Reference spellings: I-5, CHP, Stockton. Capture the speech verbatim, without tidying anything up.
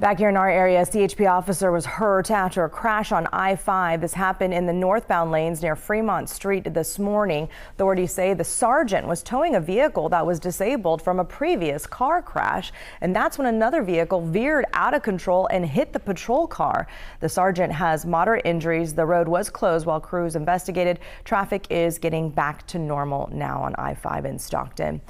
Back here in our area, a C H P officer was hurt after a crash on I five. This happened in the northbound lanes near Fremont Street this morning. Authorities say the sergeant was towing a vehicle that was disabled from a previous car crash, and that's when another vehicle veered out of control and hit the patrol car. The sergeant has moderate injuries. The road was closed while crews investigated. Traffic is getting back to normal now on I five in Stockton.